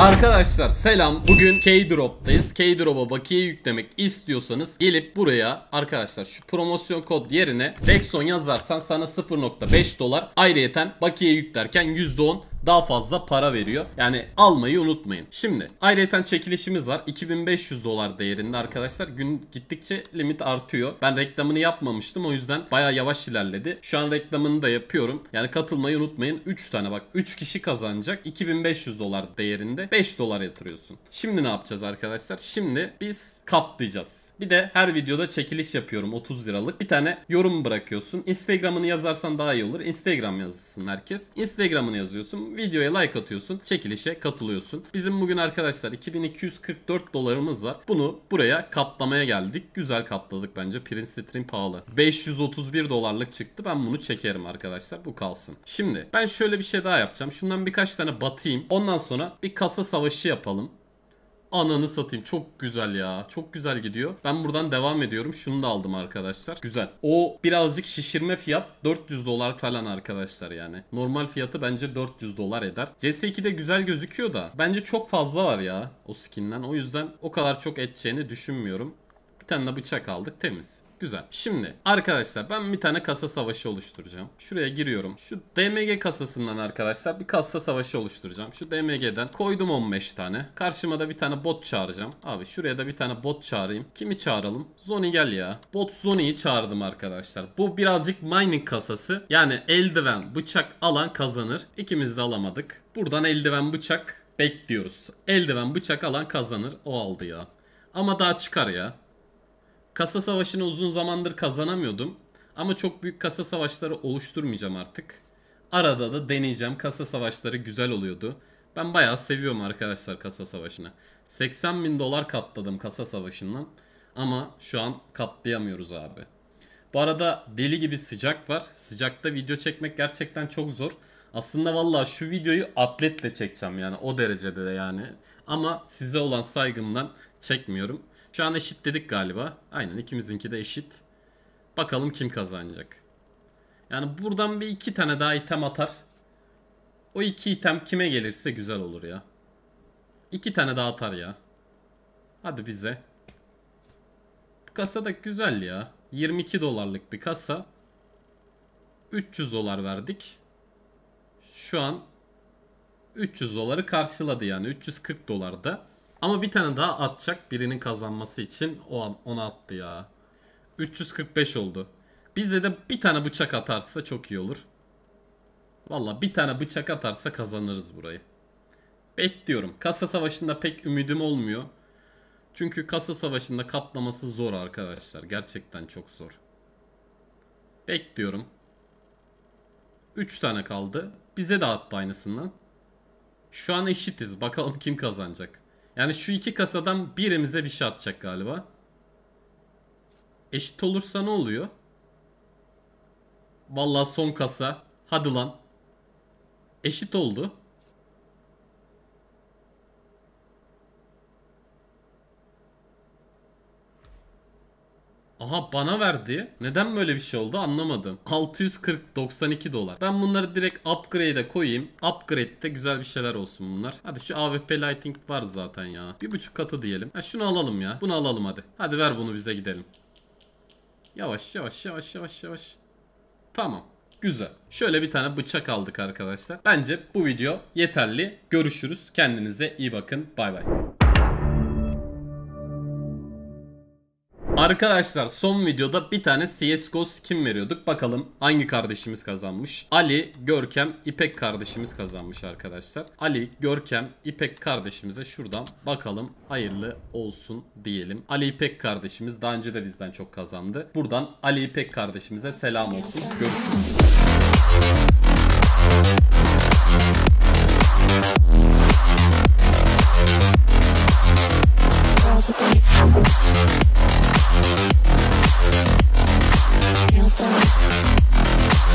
Arkadaşlar selam. Bugün Keydrop'tayız. Keydrop'a bakiye yüklemek istiyorsanız gelip buraya arkadaşlar şu promosyon kod yerine Dexon yazarsan sana 0.5 dolar ayrıyeten bakiye yüklerken %10 daha fazla para veriyor. Yani almayı unutmayın. Şimdi ayrıyeten çekilişimiz var. 2500 dolar değerinde arkadaşlar. Gün gittikçe limit artıyor. Ben reklamını yapmamıştım. O yüzden bayağı yavaş ilerledi. Şu an reklamını da yapıyorum. Yani katılmayı unutmayın. 3 tane bak. 3 kişi kazanacak. 2500 dolar değerinde 5 dolar yatırıyorsun. Şimdi ne yapacağız arkadaşlar? Şimdi biz kaplayacağız. Bir de her videoda çekiliş yapıyorum. 30 liralık. Bir tane yorum bırakıyorsun. Instagram'ını yazarsan daha iyi olur. Instagram yazsın herkes. Instagram'ını yazıyorsun. Videoya like atıyorsun. Çekilişe katılıyorsun. Bizim bugün arkadaşlar 2244 dolarımız var. Bunu buraya katlamaya geldik. Güzel katladık bence. Prince Street pahalı. 531 dolarlık çıktı. Ben bunu çekerim arkadaşlar. Bu kalsın. Şimdi ben şöyle bir şey daha yapacağım. Şundan birkaç tane batayım. Ondan sonra bir kasa savaşı yapalım. Ananı satayım. Çok güzel ya. Çok güzel gidiyor. Ben buradan devam ediyorum. Şunu da aldım arkadaşlar. Güzel. O birazcık şişirme fiyat 400 dolar falan arkadaşlar yani. Normal fiyatı bence 400 dolar eder. CS2'de güzel gözüküyor da bence çok fazla var ya o skin'den. O yüzden o kadar çok edeceğini düşünmüyorum. Bir tane de bıçak aldık. Temiz. Güzel. Şimdi arkadaşlar ben bir tane kasa savaşı oluşturacağım. Şuraya giriyorum. Şu DMG kasasından arkadaşlar bir kasa savaşı oluşturacağım. Şu DMG'den koydum 15 tane. Karşıma da bir tane bot çağıracağım. Abi şuraya da bir tane bot çağırayım. Kimi çağıralım? Zony gel ya. Bot Zony'yi çağırdım arkadaşlar. Bu birazcık mining kasası. Yani eldiven, bıçak alan kazanır. İkimiz de alamadık. Buradan eldiven, bıçak bekliyoruz. Eldiven, bıçak alan kazanır. O aldı ya. Ama daha çıkar ya. Kasa savaşını uzun zamandır kazanamıyordum. Ama çok büyük kasa savaşları oluşturmayacağım artık. Arada da deneyeceğim. Kasa savaşları güzel oluyordu. Ben bayağı seviyorum arkadaşlar kasa savaşını. 80 bin dolar katladım kasa savaşından. Ama şu an katlayamıyoruz abi. Bu arada deli gibi sıcak var. Sıcakta video çekmek gerçekten çok zor. Aslında vallahi şu videoyu atletle çekeceğim yani. O derecede de yani. Ama size olan saygımdan çekmiyorum. Şu an eşit dedik galiba. Aynen ikimizinki de eşit. Bakalım kim kazanacak. Yani buradan bir iki tane daha item atar. O iki item kime gelirse güzel olur ya. İki tane daha atar ya. Hadi bize. Bu kasa da güzel ya. 22 dolarlık bir kasa. 300 dolar verdik. Şu an 300 doları karşıladı yani. 340 dolarda. Ama bir tane daha atacak birinin kazanması için ona attı ya. 345 oldu. Bize de bir tane bıçak atarsa çok iyi olur. Valla bir tane bıçak atarsa kazanırız burayı. Bekliyorum. Kasa savaşında pek ümidim olmuyor. Çünkü kasa savaşında katlaması zor arkadaşlar. Gerçekten çok zor. Bekliyorum. 3 tane kaldı. Bize de attı aynısından. Şu an eşitiz. Bakalım kim kazanacak. Yani şu iki kasadan birimize bir şey atacak galiba. Eşit olursa ne oluyor? Vallahi son kasa. Hadi lan. Eşit oldu. Aha bana verdi. Neden böyle bir şey oldu anlamadım. 640.92 dolar. Ben bunları direkt upgrade'e koyayım. Upgrade'de güzel bir şeyler olsun bunlar. Hadi şu AWP lighting var zaten ya. 1.5 katı diyelim. Ha, şunu alalım ya. Bunu alalım hadi. Hadi ver bunu bize gidelim. Yavaş yavaş yavaş yavaş yavaş. Tamam. Güzel. Şöyle bir tane bıçak aldık arkadaşlar. Bence bu video yeterli. Görüşürüz. Kendinize iyi bakın. Bay bay. Arkadaşlar son videoda bir tane CSGO skin veriyorduk. Bakalım hangi kardeşimiz kazanmış? Ali, Görkem, İpek kardeşimiz kazanmış arkadaşlar. Ali, Görkem, İpek kardeşimize şuradan bakalım hayırlı olsun diyelim. Ali İpek kardeşimiz daha önce de bizden çok kazandı. Buradan Ali İpek kardeşimize selam olsun. Görüşürüz.